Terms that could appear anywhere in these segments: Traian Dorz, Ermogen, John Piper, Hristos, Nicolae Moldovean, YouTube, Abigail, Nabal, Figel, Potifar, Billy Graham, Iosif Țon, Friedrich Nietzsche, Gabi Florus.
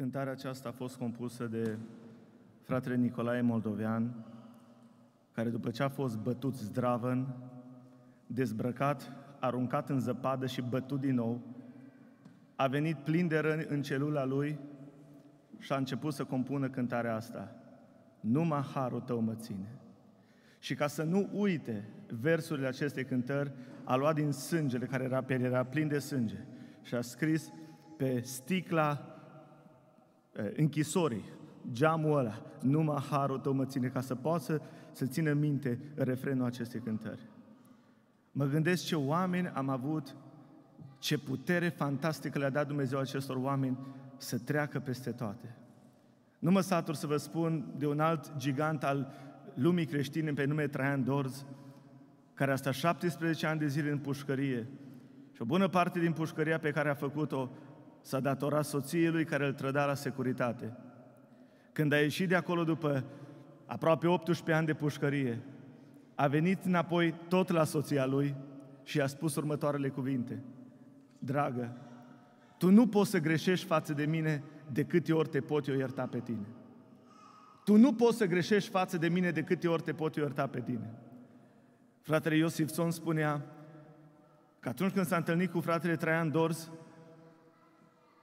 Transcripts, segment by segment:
Cântarea aceasta a fost compusă de fratele Nicolae Moldovean, care după ce a fost bătut zdravăn, dezbrăcat, aruncat în zăpadă și bătut din nou, a venit plin de răni în celula lui și a început să compună cântarea asta. Numai harul tău mă ține. Și ca să nu uite versurile acestei cântări, a luat din sângele care era pe el, era plin de sânge, și a scris pe sticla închisorii, geamul ăla, numai harul tău mă ține, ca să poată să țină minte refrenul acestei cântări. Mă gândesc ce oameni am avut, ce putere fantastică le-a dat Dumnezeu acestor oameni să treacă peste toate. Nu mă satur să vă spun de un alt gigant al lumii creștine pe nume Traian Dorz, care a stat 17 ani de zile în pușcărie și o bună parte din pușcăria pe care a făcut-o s-a datorat soției lui care îl trăda la securitate. Când a ieșit de acolo după aproape 18 ani de pușcărie, a venit înapoi tot la soția lui și a spus următoarele cuvinte: dragă, tu nu poți să greșești față de mine de câte ori te pot eu ierta pe tine. Tu nu poți să greșești față de mine de câte ori te pot eu ierta pe tine. Fratele Iosif Țon spunea că atunci când s-a întâlnit cu fratele Traian Dorz,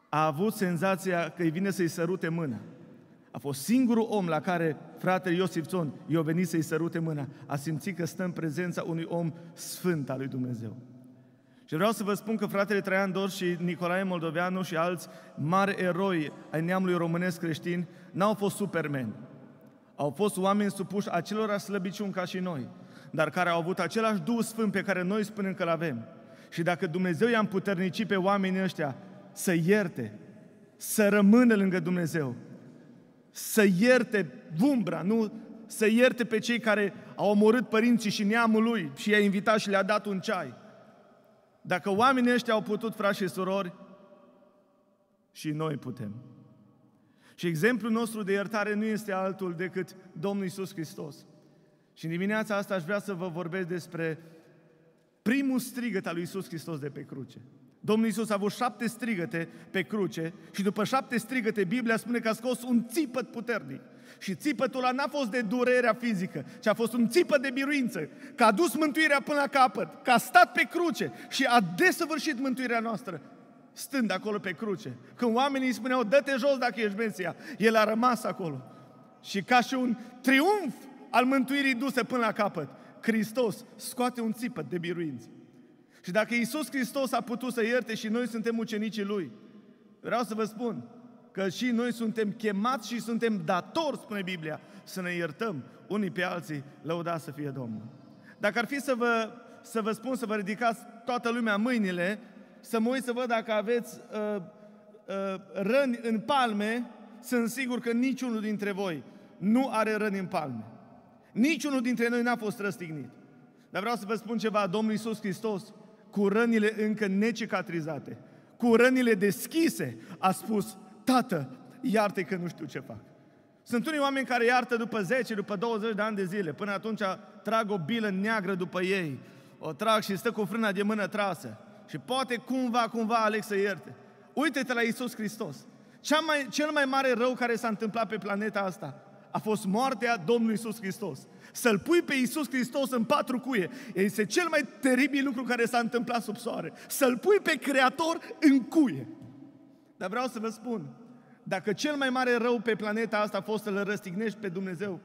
a avut senzația că îi vine să-i sărute mâna. A fost singurul om la care fratele Iosif Țon i-a venit să-i sărute mâna. A simțit că stă în prezența unui om sfânt al lui Dumnezeu. Și vreau să vă spun că fratele Traian Dorz și Nicolae Moldoveanu și alți mari eroi ai neamului românesc creștin n-au fost supermeni. Au fost oameni supuși acelora slăbiciuni ca și noi, dar care au avut același Duh Sfânt pe care noi spunem că l-avem. Și dacă Dumnezeu i-a împuternicit pe oamenii ăștia să ierte, să rămână lângă Dumnezeu, să ierte umbra, nu? Să ierte pe cei care au omorât părinții și neamul lui și i-a invitat și le-a dat un ceai. Dacă oamenii ăștia au putut, frați și surori, și noi putem. Și exemplul nostru de iertare nu este altul decât Domnul Iisus Hristos. Și în dimineața asta aș vrea să vă vorbesc despre primul strigăt al lui Iisus Hristos de pe cruce. Domnul Iisus a avut 7 strigăte pe cruce și după 7 strigăte Biblia spune că a scos un țipăt puternic. Și țipătul ăla n-a fost de durerea fizică, ci a fost un țipăt de biruință, că a dus mântuirea până la capăt, că a stat pe cruce și a desăvârșit mântuirea noastră, stând acolo pe cruce. Când oamenii îi spuneau, dă-te jos dacă ești Mesia, el a rămas acolo. Și ca și un triumf al mântuirii duse până la capăt, Hristos scoate un țipăt de biruință. Și dacă Iisus Hristos a putut să ierte și noi suntem ucenicii Lui, vreau să vă spun că și noi suntem chemați și suntem datori, spune Biblia, să ne iertăm unii pe alții, lăudați să fie Domnul. Dacă ar fi să vă spun, să vă ridicați toată lumea mâinile, să mă uit să văd dacă aveți răni în palme, sunt sigur că niciunul dintre voi nu are răni în palme. Niciunul dintre noi n-a fost răstignit. Dar vreau să vă spun ceva, Domnul Iisus Hristos, cu rănile încă necicatrizate, cu rănile deschise, a spus, Tată, iartă-i că nu știu ce fac. Sunt unii oameni care iartă după 10, după 20 de ani de zile, până atunci trag o bilă neagră după ei, o trag și stă cu frâna de mână trasă și poate cumva aleg să ierte. Uite-te la Iisus Hristos. Cel mai mare rău care s-a întâmplat pe planeta asta a fost moartea Domnului Iisus Hristos. Să-L pui pe Iisus Hristos în 4 cuie este cel mai teribil lucru care s-a întâmplat sub soare. Să-L pui pe Creator în cuie. Dar vreau să vă spun, dacă cel mai mare rău pe planeta asta a fost să-L răstignești pe Dumnezeu,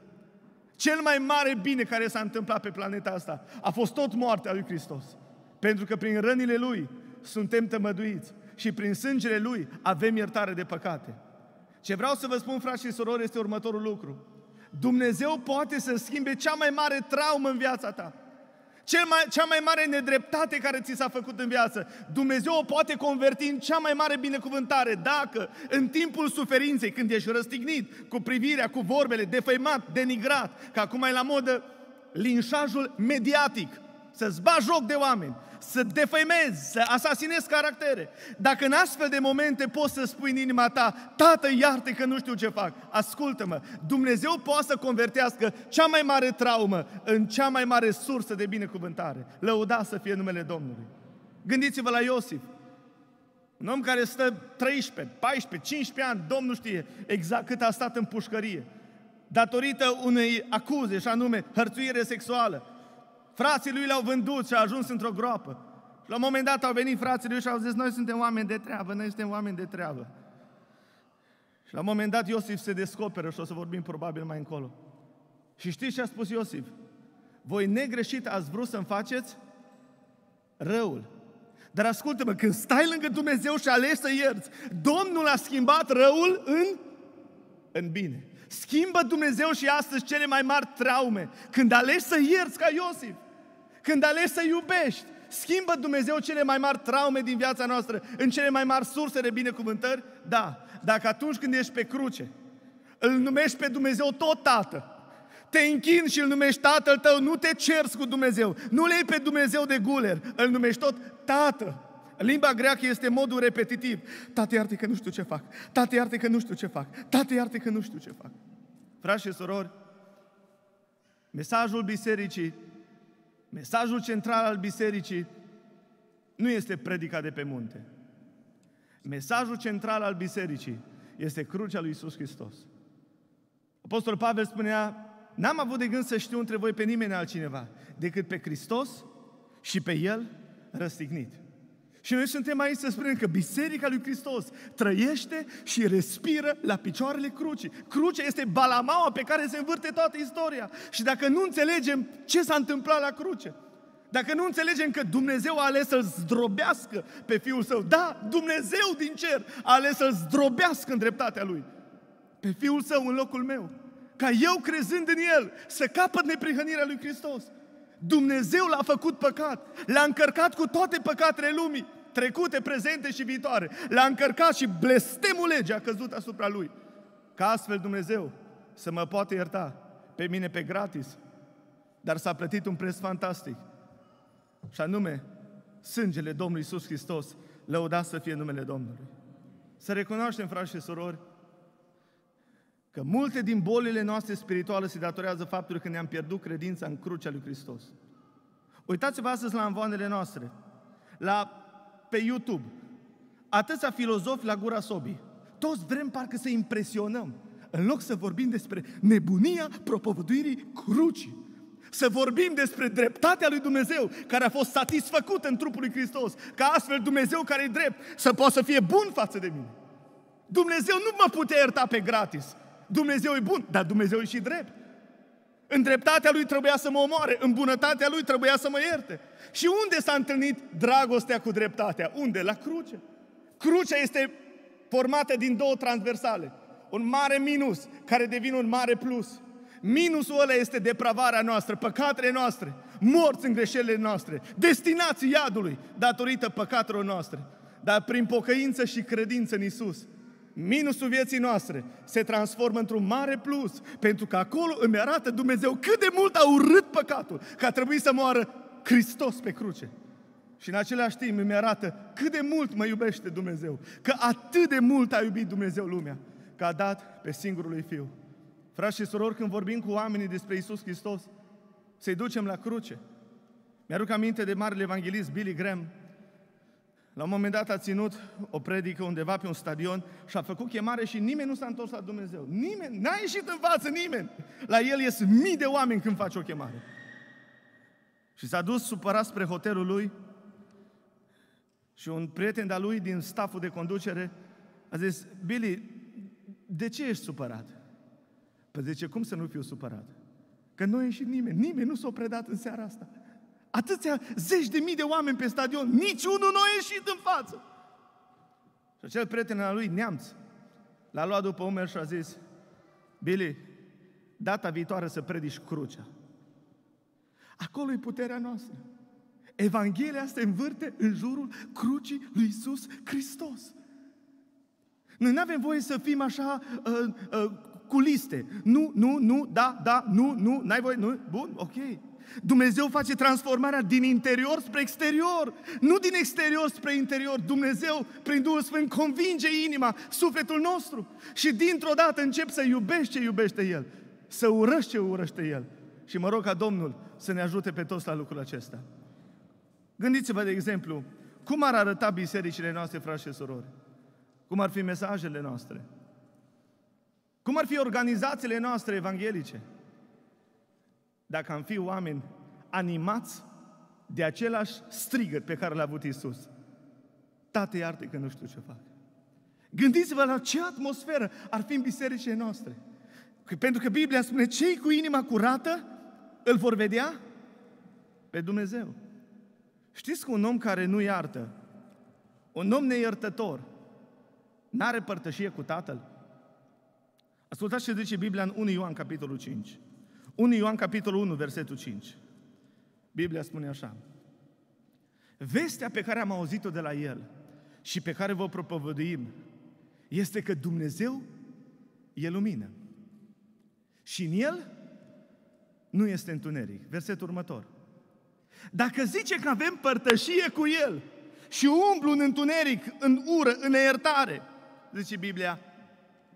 cel mai mare bine care s-a întâmplat pe planeta asta a fost tot moartea lui Hristos. Pentru că prin rănile Lui suntem tămăduiți și prin sângele Lui avem iertare de păcate. Ce vreau să vă spun, frați și surori, este următorul lucru. Dumnezeu poate să schimbe cea mai mare traumă în viața ta, cea mai mare nedreptate care ți s-a făcut în viață. Dumnezeu o poate converti în cea mai mare binecuvântare dacă în timpul suferinței, când ești răstignit, cu privirea, cu vorbele, defăimat, denigrat, că acum e la modă linșajul mediatic, să-ți bagi joc de oameni, să defăimezi, să asasinezi caractere. Dacă în astfel de momente poți să spui în inima ta, Tată, iartă că nu știu ce fac, ascultă-mă, Dumnezeu poate să convertească cea mai mare traumă în cea mai mare sursă de binecuvântare. Lăudați să fie numele Domnului. Gândiți-vă la Iosif. Un om care stă 13, 14, 15 ani, Domnul știe exact cât a stat în pușcărie, datorită unei acuze, și anume hărțuire sexuală. Frații lui l-au vândut și a ajuns într-o groapă. Și la un moment dat au venit frații lui și au zis, noi suntem oameni de treabă, noi suntem oameni de treabă. Și la un moment dat Iosif se descoperă și o să vorbim probabil mai încolo. Și știți ce a spus Iosif? Voi negreșit ați vrut să-mi faceți răul. Dar ascultă-mă, când stai lângă Dumnezeu și alegi să ierți, Domnul a schimbat răul în bine. Schimbă Dumnezeu și astăzi cele mai mari traume. Când alegi să ierți ca Iosif, când alegi să iubești, schimbă Dumnezeu cele mai mari traume din viața noastră în cele mai mari surse de binecuvântări? Da. Dacă atunci când ești pe cruce, îl numești pe Dumnezeu tot Tată, te închini și îl numești Tatăl tău, nu te cerți cu Dumnezeu, nu le iei pe Dumnezeu de guler, îl numești tot Tată. În limba greacă este modul repetitiv. Tată, iartă că nu știu ce fac. Tată, iartă că nu știu ce fac. Tată, iartă că nu știu ce fac. Frați și sorori, mesajul bisericii, mesajul central al bisericii nu este predica de pe munte. Mesajul central al bisericii este crucea lui Iisus Hristos. Apostol Pavel spunea, n-am avut de gând să știu între voi pe nimeni altcineva decât pe Hristos și pe El răstignit. Și noi suntem aici să spunem că Biserica lui Hristos trăiește și respiră la picioarele crucii. Crucea este balamaua pe care se învârte toată istoria. Și dacă nu înțelegem ce s-a întâmplat la cruce, dacă nu înțelegem că Dumnezeu a ales să-L zdrobească pe Fiul Său, da, Dumnezeu din cer a ales să-L zdrobească în dreptatea Lui, pe Fiul Său în locul meu, ca eu crezând în El să capăt neprihănirea lui Hristos. Dumnezeu l-a făcut păcat, l-a încărcat cu toate păcatele lumii, trecute, prezente și viitoare. L-a încărcat și blestemul legii a căzut asupra lui. Ca astfel Dumnezeu să mă poată ierta pe mine pe gratis, dar s-a plătit un preț fantastic. Și anume, sângele Domnului Iisus Hristos, lăudat să fie numele Domnului. Să recunoaștem, frați și surori, că multe din bolile noastre spirituale se datorează faptului că ne-am pierdut credința în crucea lui Hristos. Uitați-vă astăzi la anvoanele noastre, pe YouTube, atâția filozofi la gura sobii. Toți vrem parcă să impresionăm, în loc să vorbim despre nebunia propovăduirii crucii. Să vorbim despre dreptatea lui Dumnezeu, care a fost satisfăcută în trupul lui Hristos, ca astfel Dumnezeu care e drept să poată să fie bun față de mine. Dumnezeu nu mă putea ierta pe gratis. Dumnezeu e bun, dar Dumnezeu e și drept. În dreptatea Lui trebuia să mă omoare, în bunătatea Lui trebuia să mă ierte. Și unde s-a întâlnit dragostea cu dreptatea? Unde? La cruce. Crucea este formată din două transversale. Un mare minus, care devine un mare plus. Minusul ăla este depravarea noastră, păcatele noastre, morți în greșelile noastre, destinații iadului, datorită păcatelor noastre. Dar prin pocăință și credință în Iisus, minusul vieții noastre se transformă într-un mare plus, pentru că acolo îmi arată Dumnezeu cât de mult a urât păcatul, că a trebuit să moară Hristos pe cruce. Și în același timp îmi arată cât de mult mă iubește Dumnezeu, că atât de mult a iubit Dumnezeu lumea, că a dat pe singurul lui Fiu. Frați și surori, când vorbim cu oamenii despre Iisus Hristos, să-i ducem la cruce. Mi-aduc aminte de marele evanghelist Billy Graham. La un moment dat a ținut o predică undeva pe un stadion și a făcut chemare și nimeni nu s-a întors la Dumnezeu. Nimeni, n-a ieșit în față nimeni. La el ies mii de oameni când face o chemare. Și s-a dus supărat spre hotelul lui și un prieten de-a lui din staful de conducere a zis, Billy, de ce ești supărat? Păi zice, cum să nu fiu supărat? Că nu a ieșit nimeni, nimeni nu s-a predat în seara asta. Atâția zeci de mii de oameni pe stadion, niciunul nu a ieșit în față. Și acel prieten al lui, neamț, l-a luat după umeri și a zis, Billy, data viitoare să predici crucea. Acolo e puterea noastră. Evanghelia se învârte în jurul crucii lui Iisus Hristos. Noi nu avem voie să fim așa cu liste. Nu, nu, nu, da, da, nu, nu, n-ai voie, nu, bun, ok. Dumnezeu face transformarea din interior spre exterior, nu din exterior spre interior. Dumnezeu, prin Duhul Sfânt, convinge inima, sufletul nostru și dintr-o dată încep să iubești ce iubește El, să urăști ce urăște El. Și mă rog ca Domnul să ne ajute pe toți la lucrul acesta. Gândiți-vă, de exemplu, Cum ar arăta bisericile noastre, frați și surori? Cum ar fi mesajele noastre? Cum ar fi organizațiile noastre evanghelice? Dacă am fi oameni animați de același strigăt pe care l-a avut Iisus. Tată, iartă că nu știu ce fac. Gândiți-vă la ce atmosferă ar fi în bisericile noastre. Pentru că Biblia spune, cei cu inima curată îl vor vedea pe Dumnezeu. Știți că un om care nu iartă, un om neiertător, n-are părtășie cu Tatăl? Ascultați ce zice Biblia în 1 Ioan, capitolul 5. 1 Ioan, capitolul 1, versetul 5. Biblia spune așa. Vestea pe care am auzit-o de la El și pe care vă propovăduim este că Dumnezeu e lumină și în El nu este întuneric. Versetul următor. Dacă zice că avem părtășie cu El și umblu în întuneric, în ură, în neiertare, zice Biblia,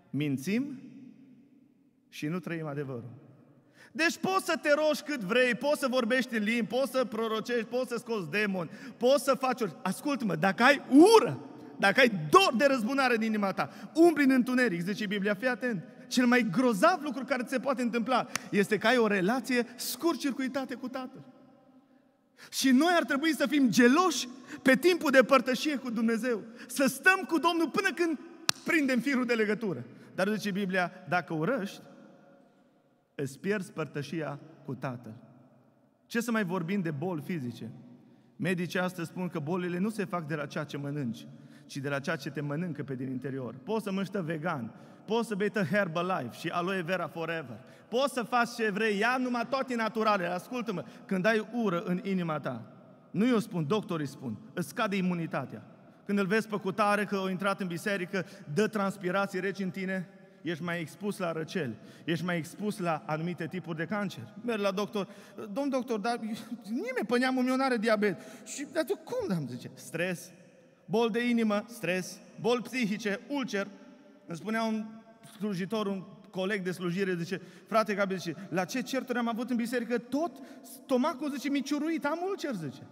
mințim și nu trăim adevărul. Deci poți să te rogi cât vrei, poți să vorbești în limbi, poți să prorocești, poți să scoți demoni, poți să faci orice. Ascultă-mă, dacă ai ură, dacă ai dor de răzbunare în inima ta, umbli în întuneric, zice Biblia, fii atent. Cel mai grozav lucru care ți se poate întâmpla este că ai o relație scurt-circuitată cu Tatăl. Și noi ar trebui să fim geloși pe timpul de părtășie cu Dumnezeu. Să stăm cu Domnul până când prindem firul de legătură. Dar zice Biblia, dacă urăști, îți pierzi părtășia cu Tatăl. Ce să mai vorbim de boli fizice? Medicii astăzi spun că bolile nu se fac de la ceea ce mănânci, ci de la ceea ce te mănâncă pe din interior. Poți să mănânci vegan, poți să bei Herbalife și aloe vera forever. Poți să faci ce vrei, ia numai toate naturale. Ascultă-mă, când ai ură în inima ta, nu eu spun, doctorii spun, îți scade imunitatea. Când îl vezi pe cutare că a intrat în biserică, dă transpirații reci în tine, ești mai expus la răceli, ești mai expus la anumite tipuri de cancer. Merg la doctor, domn doctor, dar nimeni pe neamul meu n-are diabet. Și dar tu cum, dar îmi zice? Stres, bol de inimă, stres, boli psihice, ulcer. Îmi spunea un slujitor, un coleg de slujire, zice, frate Gabi, zice, la ce certuri am avut în biserică? Tot stomacul, zice, mi-a ciuruit, am ulcer, zice.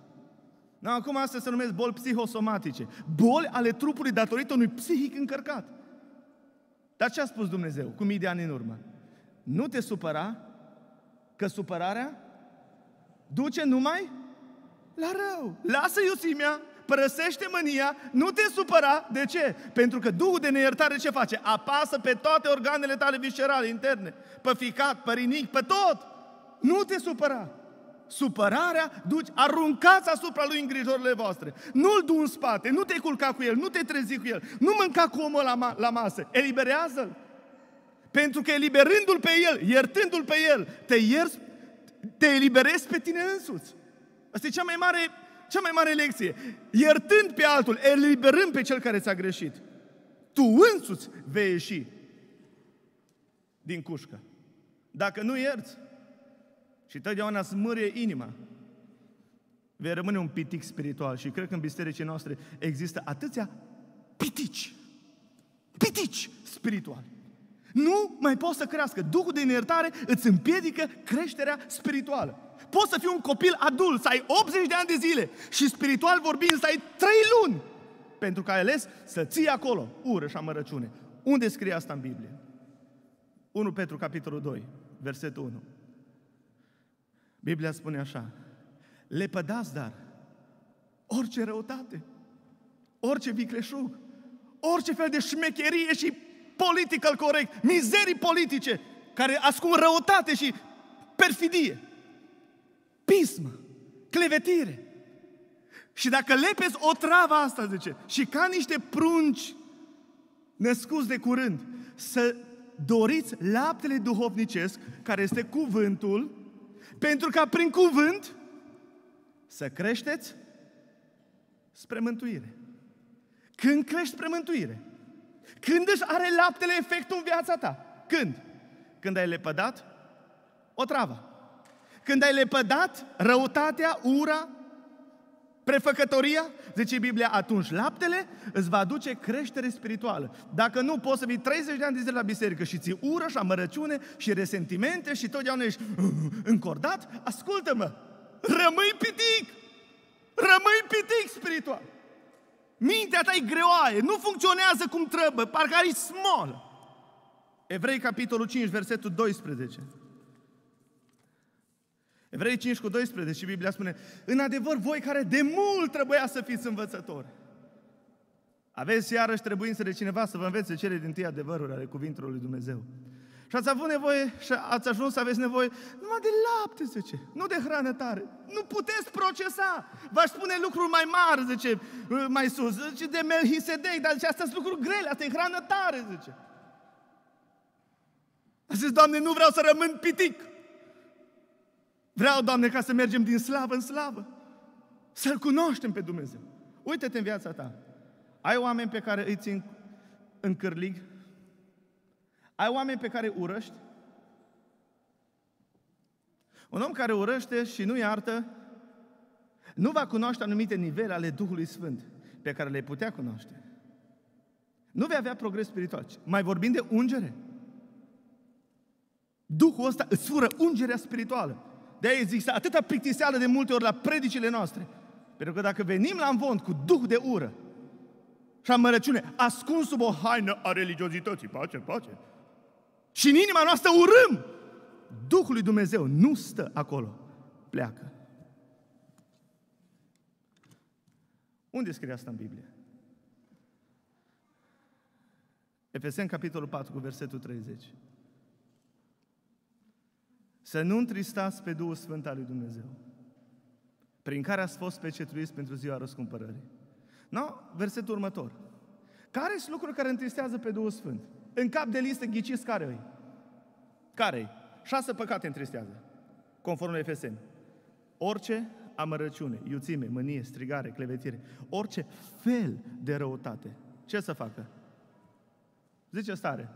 No, acum astea se numesc boli psihosomatice, boli ale trupului datorită unui psihic încărcat. Dar ce a spus Dumnezeu cu mii de ani în urmă? Nu te supăra, că supărarea duce numai la rău. Lasă iusimea, părăsește mânia, nu te supăra. De ce? Pentru că Duhul de neiertare ce face? Apasă pe toate organele tale viscerale, interne, pe ficat, pe rinic, pe tot. Nu te supăra. Supărarea duci, aruncați asupra lui îngrijorile voastre. Nu-l du în spate, nu te culca cu el, nu te trezi cu el, nu mânca cu omul la masă. Eliberează-l. Pentru că eliberându-l pe el, iertându-l pe el, te eliberezi pe tine însuți. Asta e cea mai mare lecție. Iertând pe altul, eliberând pe cel care ți-a greșit, tu însuți vei ieși din cușcă. Dacă nu ierți, și totdeauna smârie inima, vei rămâne un pitic spiritual. Și cred că în bisericile noastre există atâția pitici spirituali. Nu mai poți să crească. Duhul de neiertare îți împiedică creșterea spirituală. Poți să fii un copil adult, să ai 80 de ani de zile și spiritual vorbind să ai 3 luni. Pentru că ai ales să ții acolo ură și amărăciune. Unde scrie asta în Biblie? 1 Petru, capitolul 2, versetul 1. Biblia spune așa, lepădați dar orice răutate, orice vicleșug, orice fel de șmecherie și political corect, mizerii politice care ascund răutate și perfidie, pismă, clevetire. Și dacă lepezi o travă asta, zice, și ca niște prunci născuți de curând, să doriți laptele duhovnicesc, care este cuvântul, pentru ca prin cuvânt să creșteți spre mântuire. Când crești spre mântuire? Când își are laptele efectul în viața ta? Când? Când ai lepădat o travă. Când ai lepădat răutatea, ura, prefăcătoria, zice Biblia, atunci laptele îți va aduce creștere spirituală. Dacă nu, poți să vii 30 de ani de zile la biserică și ți ură și amărăciune și resentimente și totdeauna ești încordat, ascultă-mă, rămâi pitic spiritual. Mintea ta e greoaie, nu funcționează cum trebuie, parcă are smol. Evrei, capitolul 5, versetul 12. Evrei 5 cu 12 și Biblia spune: în adevăr, voi care de mult trebuia să fiți învățători, aveți iarăși trebuință de cineva să vă învețe cele dintâi adevăruri ale cuvintelor lui Dumnezeu. Și ați avut nevoie și ați ajuns să aveți nevoie numai de lapte, zice, nu de hrană tare. Nu puteți procesa. V-aș spune lucruri mai mari, zice, mai sus, zice, de Melchisedec, dar zice, astea sunt lucruri grele, asta e hrană tare, zice. A zis, Doamne, nu vreau să rămân pitic. Vreau, Doamne, ca să mergem din slavă în slavă, să-L cunoaștem pe Dumnezeu. Uită-te în viața ta. Ai oameni pe care îi țin în cârlig? Ai oameni pe care urăști? Un om care urăște și nu iartă nu va cunoaște anumite nivele ale Duhului Sfânt pe care le putea cunoaște. Nu vei avea progres spiritual. Mai vorbim de ungere. Duhul ăsta îți fură ungerea spirituală. De-aia există atâta plictiseală de multe ori la predicile noastre. Pentru că dacă venim la învont cu duh de ură și amărăciune, ascuns sub o haină a religiozității, pace, pace, și în inima noastră urâm, Duhul lui Dumnezeu nu stă acolo, pleacă. Unde scrie asta în Biblie? Efeseni, capitolul 4, cu versetul 30. Să nu întristați pe Duhul Sfânt al lui Dumnezeu, prin care ați fost pecetluiți pentru ziua răscumpărării. No? Versetul următor. Care sunt lucruri care întristează pe Duhul Sfânt? În cap de listă ghiciți care-i? Care-i? 6 păcate întristează, conform Efeseni. Orice amărăciune, iuțime, mânie, strigare, clevetire, orice fel de răutate. Ce să facă? Zice stare.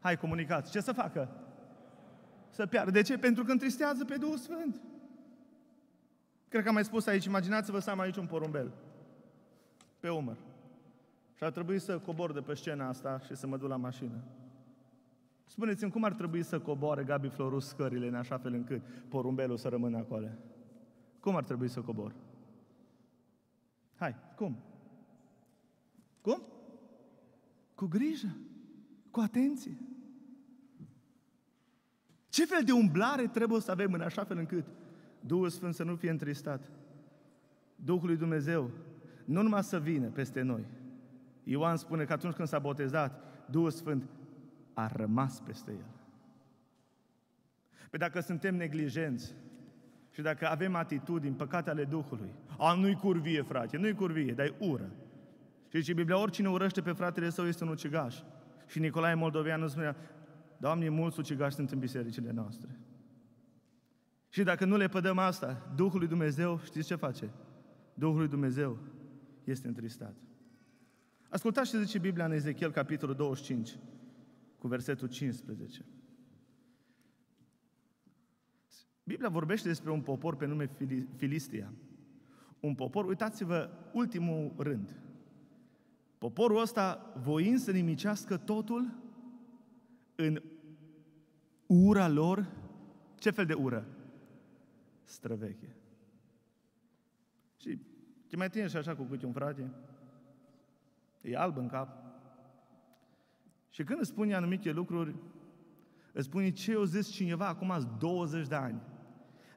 Hai, comunicați. Ce să facă? Să piardă. De ce? Pentru că întristează pe Duhul Sfânt. Cred că am mai spus aici, imaginați-vă să am aici un porumbel pe umăr și ar trebui să cobor de pe scena asta și să mă duc la mașină. Spuneți-mi, cum ar trebui să coboare Gabi Florus scările în așa fel încât porumbelul să rămână acolo? Cum ar trebui să cobor? Hai, cum? Cum? Cu grijă, cu atenție. Ce fel de umblare trebuie să avem în așa fel încât Duhul Sfânt să nu fie întristat? Duhul lui Dumnezeu nu numai să vină peste noi. Ioan spune că atunci când s-a botezat, Duhul Sfânt a rămas peste el. Păi dacă suntem neglijenți și dacă avem atitudini păcate ale Duhului, a, nu-i curvie, frate, nu-i curvie, dar-i ură. Și zice Biblia, oricine urăște pe fratele său este un ucigaș. Și Nicolae Moldovean nu spunea, Doamne, mulți ucigași sunt în bisericile noastre. Și dacă nu le pădăm asta, Duhul lui Dumnezeu, știți ce face? Duhul lui Dumnezeu este întristat. Ascultați ce zice Biblia în Ezechiel, capitolul 25, cu versetul 15. Biblia vorbește despre un popor pe nume Filistia. Un popor, uitați-vă, ultimul rând. Poporul ăsta voind să nimicească totul în ura lor. Ce fel de ură? Străveche. Și te mai tine și așa cu câte un frate, e alb în cap. Și când îți spune anumite lucruri, îți spune ce eu zis cineva acum 20 de ani.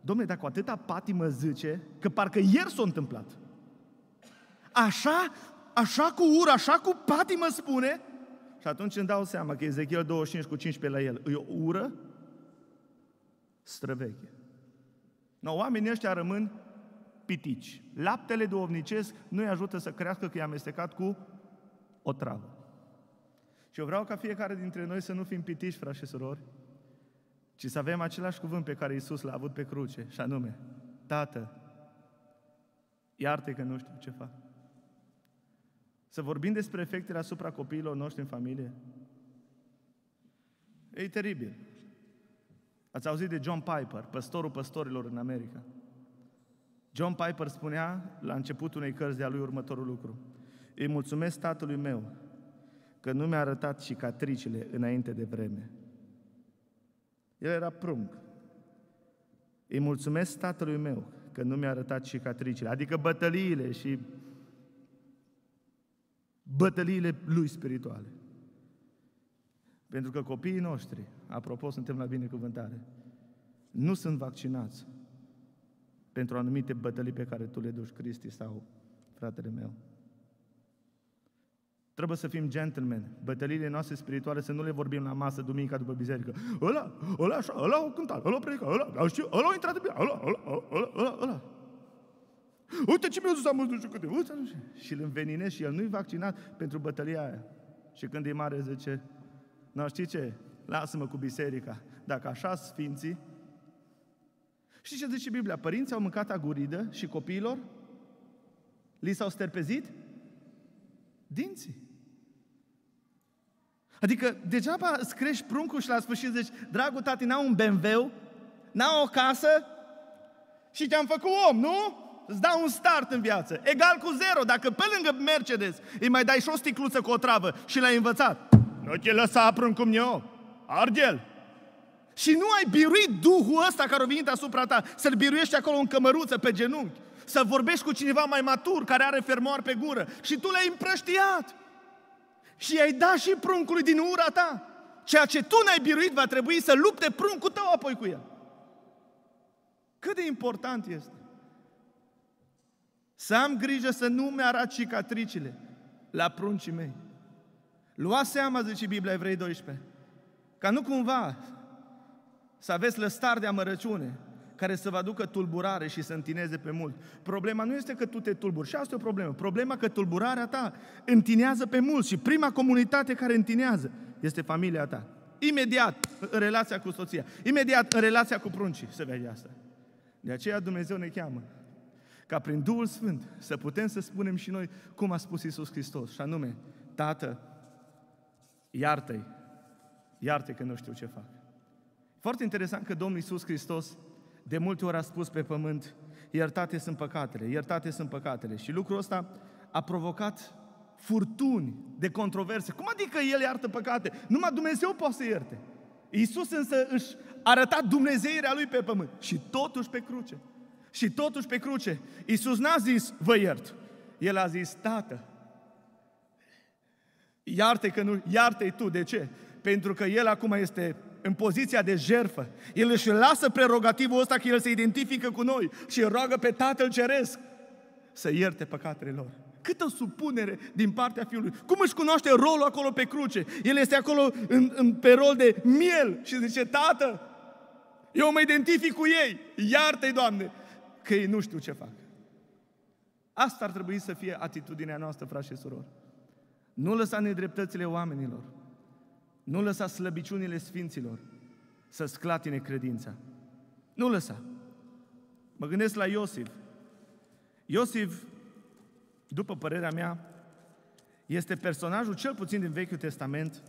Dom'le, dacă atâta patimă zice, că parcă ieri s-a întâmplat. Așa cu ură, așa cu patimă spune. Și atunci îmi dau seama că Ezechiel 25 cu 15 la el, îi o ură străveche. No, oamenii ăștia rămân pitici. Laptele duhovnicesc nu-i ajută să crească că i-a amestecat cu o travă. Și eu vreau ca fiecare dintre noi să nu fim pitici, frați și surori, ci să avem același cuvânt pe care Iisus l-a avut pe cruce, și anume, Tată, iartă că nu știu ce fac. Să vorbim despre efectele asupra copiilor noștri în familie? E teribil. Ați auzit de John Piper, păstorul păstorilor în America. John Piper spunea la începutul unei cărți de-a lui următorul lucru. Îi mulțumesc tatălui meu că nu mi-a arătat cicatricile înainte de vreme. El era prunc. Îi mulțumesc tatălui meu că nu mi-a arătat cicatricile, adică bătăliile și bătăliile lui spirituale. Pentru că copiii noștri, apropo, suntem la binecuvântare, nu sunt vaccinați pentru anumite bătălii pe care tu le duci, Cristi sau fratele meu. Trebuie să fim gentlemen. Bătăliile noastre spirituale să nu le vorbim la masă duminica după biserică. Ăla așa, ăla o cânta, ăla o predică, ăla o intrat în bine, ăla. Uite ce mi-a zis, am nu știu câte, uite, nu știu. Și îl înveninezi și el nu-i vaccinat pentru bătălia aia. Și când e mare zice, nu știi ce, lasă-mă cu biserica. Dacă așa sfinții, știi ce zice Biblia? Părinții au mâncat aguridă și copiilor li s-au sterpezit dinții. Adică degeaba îți crești pruncul și la sfârșit zici, dragul tati, n-a un BMW, n-a o casă și te-am făcut om, nu? Îți dau un start în viață, egal cu zero. Dacă pe lângă Mercedes îi mai dai și o sticluță cu o travă și l-ai învățat, nu te lăsa aprân cum eu, arde-l. Și nu ai biruit Duhul ăsta care a venit asupra ta, să-l biruiești acolo în cămăruță, pe genunchi, să vorbești cu cineva mai matur, care are fermoar pe gură, și tu l-ai împrăștiat. Și i-ai dat și pruncului din ura ta. Ceea ce tu n-ai biruit va trebui să lupte pruncul tău apoi cu el. Cât de important este să am grijă să nu mi-arat cicatricile la pruncii mei. Luați seama, zice Biblia, Evrei 12, ca nu cumva să aveți lăstari de amărăciune care să vă aducă tulburare și să întineze pe mult. Problema nu este că tu te tulburi, și asta e o problemă. Problema că tulburarea ta întinează pe mult și prima comunitate care întinează este familia ta. Imediat în relația cu soția, imediat în relația cu pruncii se vede asta. De aceea Dumnezeu ne cheamă ca prin Duhul Sfânt să putem să spunem și noi cum a spus Iisus Hristos, și anume, Tată, iartă-i, iartă-i că nu știu ce fac. Foarte interesant că Domnul Iisus Hristos de multe ori a spus pe pământ, iertate sunt păcatele, iertate sunt păcatele. Și lucrul ăsta a provocat furtuni de controverse. Cum adică El iartă păcate? Numai Dumnezeu poate să ierte. Iisus însă își arăta dumnezeirea Lui pe pământ. Și totuși pe cruce. Și totuși pe cruce. Iisus n-a zis, vă iert. El a zis, Tată, iartă-i că nu, iartă-i Tu. De ce? Pentru că El acum este în poziția de jertfă. El își lasă prerogativul ăsta că El se identifică cu noi și îl roagă pe Tatăl Ceresc să ierte păcatele lor. Câtă supunere din partea Fiului! Cum își cunoaște rolul acolo pe cruce? El este acolo pe rol de miel și zice, Tată, eu mă identific cu ei, iartă-i, Doamne, că ei nu știu ce fac. Asta ar trebui să fie atitudinea noastră, frați și surori. Nu lăsa nedreptățile oamenilor, nu lăsa slăbiciunile sfinților să sclatine credința. Nu lăsa. Mă gândesc la Iosif. Iosif, după părerea mea, este personajul, cel puțin din Vechiul Testament,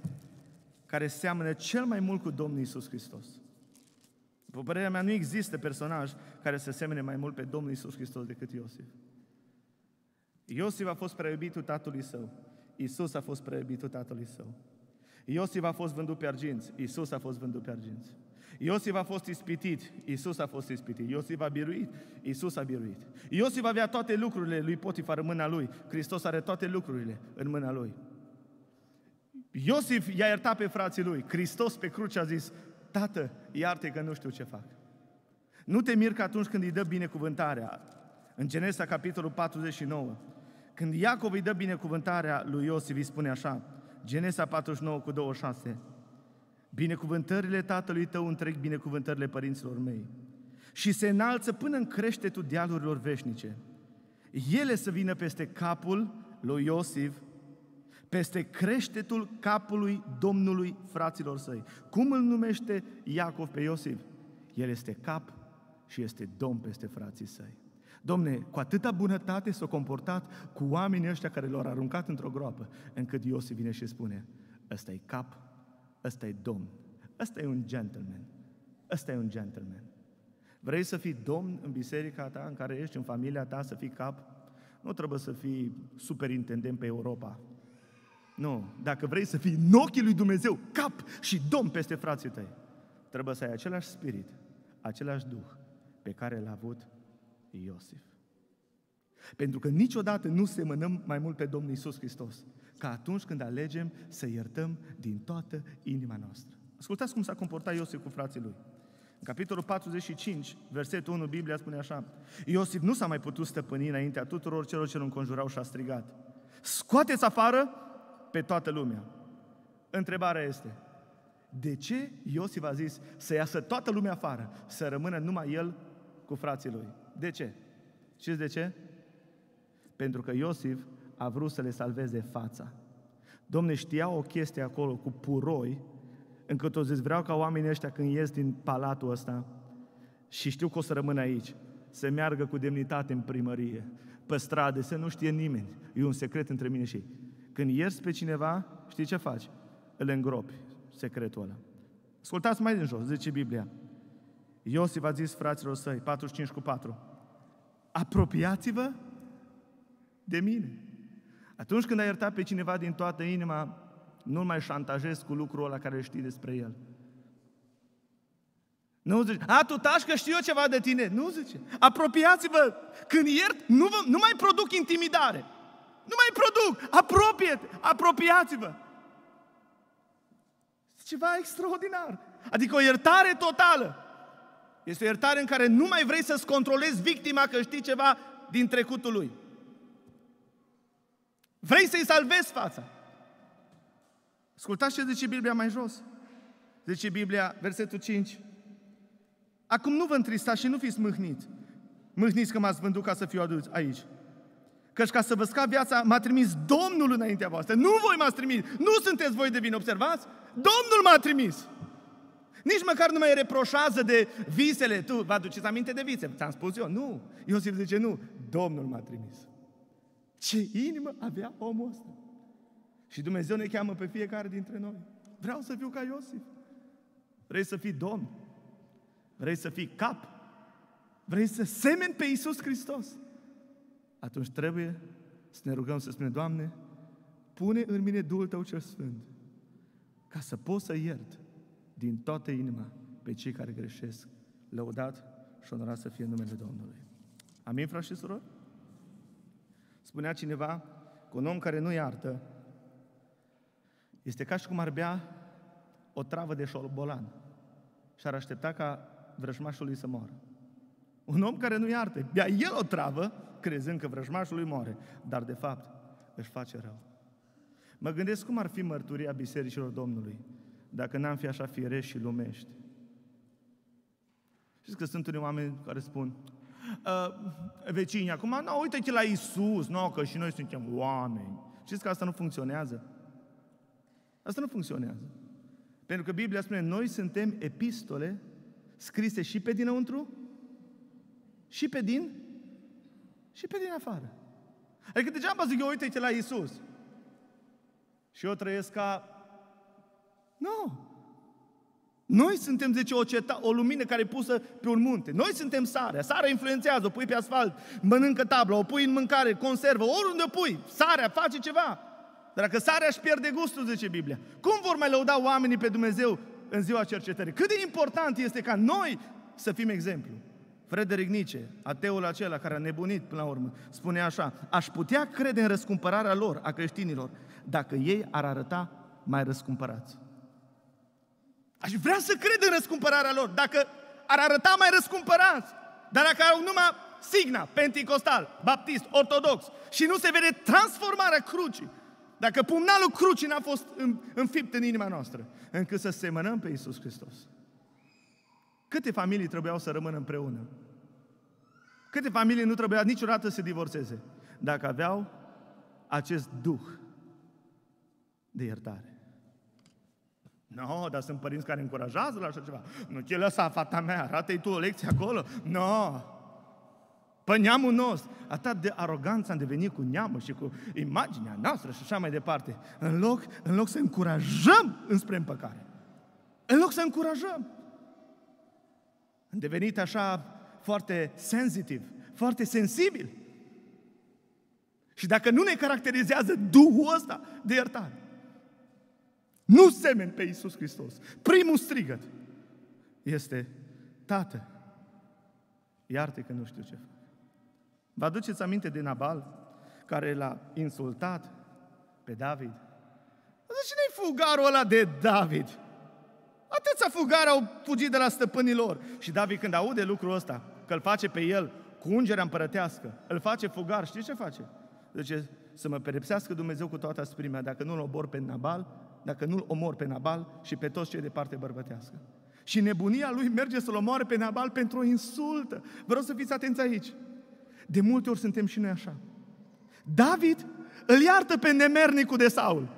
care seamănă cel mai mult cu Domnul Iisus Hristos. După părerea mea, nu există personaj care să semene mai mult pe Domnul Iisus Hristos decât Iosif. Iosif a fost prea iubitul tatălui său. Iisus a fost prea iubitul tatălui său. Iosif a fost vândut pe arginți, Iisus a fost vândut pe arginți. Iosif a fost ispitit, Iisus a fost ispitit. Iosif a biruit, Iisus a biruit. Iosif avea toate lucrurile lui Potifar în mâna lui. Hristos are toate lucrurile în mâna lui. Iosif i-a iertat pe frații lui. Hristos pe cruce a zis, Tată, iartă-i că nu știu ce fac. Nu te mir că atunci când îi dă binecuvântarea, în Genesa capitolul 49, când Iacov îi dă binecuvântarea lui Iosif, îi spune așa, Genesa 49:26. Binecuvântările tatălui tău întrec binecuvântările părinților mei și se înalță până în creștetul dealurilor veșnice. Ele să vină peste capul lui Iosif, peste creștetul capului Domnului fraților săi. Cum îl numește Iacov pe Iosif? El este cap și este domn peste frații săi. Domne, cu atâta bunătate s-a comportat cu oamenii ăștia care l-au aruncat într-o groapă, încât Iosif vine și spune, ăsta e cap, ăsta e domn, ăsta e un gentleman, ăsta e un gentleman. Vrei să fii domn în biserica ta, în care ești, în familia ta, să fii cap? Nu trebuie să fii superintendent pe Europa. Nu, dacă vrei să fii în ochii lui Dumnezeu, cap și domn peste frații tăi, trebuie să ai același spirit, același duh pe care l-a avut Iosif. Pentru că niciodată nu semănăm mai mult pe Domnul Iisus Hristos ca atunci când alegem să iertăm din toată inima noastră. Ascultați cum s-a comportat Iosif cu frații lui. În capitolul 45, versetul 1, Biblia spune așa: Iosif nu s-a mai putut stăpâni înaintea tuturor celor ce îl înconjurau și a strigat: scoateți afară pe toată lumea! Întrebarea este, de ce Iosif a zis să iasă toată lumea afară, să rămână numai el cu frații lui? De ce? Știți de ce? Pentru că Iosif a vrut să le salveze fața. Domne, știa o chestie acolo cu puroi, încât o zis, vreau ca oamenii ăștia când ies din palatul ăsta și știu că o să rămână aici, să meargă cu demnitate în primărie, pe stradă, să nu știe nimeni. E un secret între mine și ei. Când ierți pe cineva, știi ce faci? Îl îngropi, secretul ăla. Ascultați mai din jos, zice Biblia. Iosif a zis fraților săi, 45:4, apropiați-vă de mine. Atunci când ai iertat pe cineva din toată inima, nu-l mai șantajezi cu lucrul ăla care știi despre el. Nu zici, a, tu taci că știu eu ceva de tine. Nu, zice, apropiați-vă. Când iert, nu mai produc intimidare. Nu mai produc, apropiați-vă. Ceva extraordinar. Adică o iertare totală. Este o iertare în care nu mai vrei să-ți controlezi victima că știi ceva din trecutul lui. Vrei să-i salvezi fața. Ascultați ce zice Biblia mai jos. Zice Biblia, versetul 5. Acum nu vă întristați și nu fiți mâhniți. Mâhniți că m-ați vândut ca să fiu adus aici. Căci ca să vă scap viața, m-a trimis Domnul înaintea voastră. Nu voi m-ați trimis. Nu sunteți voi de vină, observați? Domnul m-a trimis. Nici măcar nu mai reproșează de visele. Tu vă aduceți aminte de vise? Ți-am spus eu? Nu. Iosif zice, nu. Domnul m-a trimis. Ce inimă avea omul ăsta. Și Dumnezeu ne cheamă pe fiecare dintre noi. Vreau să fiu ca Iosif. Vrei să fii domn? Vrei să fii cap? Vrei să semeni pe Iisus Hristos? Atunci trebuie să ne rugăm, să spunem, Doamne, pune în mine Duhul Tău cel Sfânt, ca să pot să iert din toată inima pe cei care greșesc. Lăudat și onorat să fie în numele Domnului. Amin, frați și surori? Spunea cineva că un om care nu iartă este ca și cum ar bea o travă de șorbolan și ar aștepta ca vrăjmașul lui să moară. Un om care nu iartă, bea el o travă, crezând că vrăjmașul lui moare, dar de fapt își face rău. Mă gândesc cum ar fi mărturia bisericilor Domnului, dacă n-am fi așa firești și lumești. Știți că sunt unii oameni care spun, vecinii acum, nu, uite-te la Iisus, nu, că și noi suntem oameni. Știți că asta nu funcționează? Asta nu funcționează. Pentru că Biblia spune, noi suntem epistole scrise și pe dinăuntru, și pe din afară. Adică degeaba zic eu, uite-te la Iisus. Și eu trăiesc ca... Nu! Noi suntem, zice, o lumină care e pusă pe un munte. Noi suntem sarea. Sarea influențează, o pui pe asfalt, mănâncă tabla, o pui în mâncare, conservă, oriunde o pui, sarea face ceva. Dar dacă sarea își pierde gustul, zice Biblia, cum vor mai lăuda oamenii pe Dumnezeu în ziua cercetării? Cât de important este ca noi să fim exemplu. Friedrich Nietzsche, ateul acela care a nebunit până la urmă, spune așa: aș putea crede în răscumpărarea lor, a creștinilor, dacă ei ar arăta mai răscumpărați. Aș vrea să cred în răscumpărarea lor, dacă ar arăta mai răscumpărați. Dar dacă au numai signa, penticostal, baptist, ortodox și nu se vede transformarea crucii, dacă pumnalul crucii n-a fost înfipt în inima noastră, încât să semănăm pe Iisus Hristos. Câte familii trebuiau să rămână împreună? Câte familii nu trebuia niciodată să se divorțeze? Dacă aveau acest duh de iertare. No, dar sunt părinți care încurajează la așa ceva. Nu te lăsa, fata mea, arată-i tu o lecție acolo. No! Pe neamul nostru, atât de aroganță am devenit cu neamul și cu imaginea noastră și așa mai departe. În loc să încurajăm înspre împăcare. În loc să încurajăm. Am devenit așa foarte sensitiv, foarte sensibil. Și dacă nu ne caracterizează Duhul ăsta de iertare, nu semeni pe Iisus Hristos. Primul strigăt este: Tată, iartă că nu știu ce fac. Vă aduceți aminte de Nabal, care l-a insultat pe David? Cine-i fugarul ăla de David? Atâția fugari au fugit de la stăpânii lor. Și David, când aude lucrul ăsta, că îl face pe el cu ungerea împărătească, îl face fugar, știi ce face? Zice, să mă pedepsească Dumnezeu cu toată asprimea, dacă nu-l omor pe Nabal, dacă nu-l omor pe Nabal și pe toți cei de parte bărbătească. Și nebunia lui merge să-l omoare pe Nabal pentru o insultă. Vreau să fiți atenți aici. De multe ori suntem și noi așa. David îl iartă pe nemernicul de Saul.